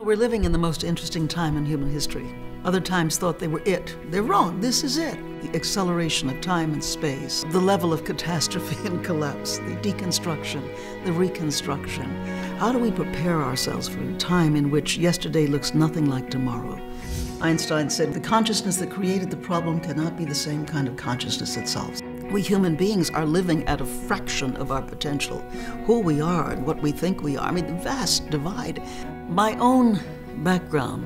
We're living in the most interesting time in human history. Other times thought they were it. They're wrong. This is it. The acceleration of time and space, the level of catastrophe and collapse, the deconstruction, the reconstruction. How do we prepare ourselves for a time in which yesterday looks nothing like tomorrow? Einstein said, "The consciousness that created the problem cannot be the same kind of consciousness it solves." We human beings are living at a fraction of our potential, who we are and what we think we are. I mean, the vast divide. My own background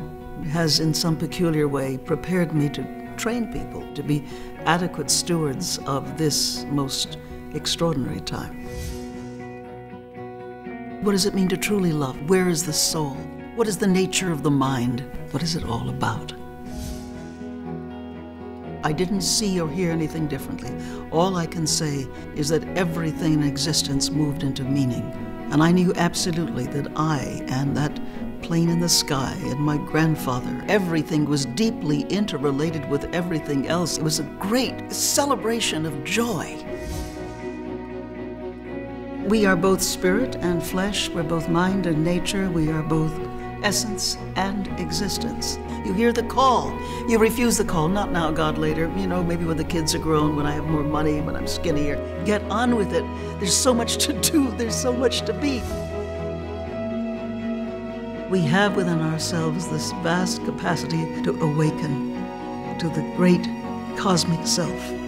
has, in some peculiar way, prepared me to train people to be adequate stewards of this most extraordinary time. What does it mean to truly love? Where is the soul? What is the nature of the mind? What is it all about? I didn't see or hear anything differently. All I can say is that everything in existence moved into meaning. And I knew absolutely that I and that plane in the sky and my grandfather, everything was deeply interrelated with everything else. It was a great celebration of joy. We are both spirit and flesh. We're both mind and nature. We are both essence and existence. You hear the call. You refuse the call. Not now, God, later. You know, maybe when the kids are grown, when I have more money, when I'm skinnier. Get on with it. There's so much to do. There's so much to be. We have within ourselves this vast capacity to awaken to the great cosmic self.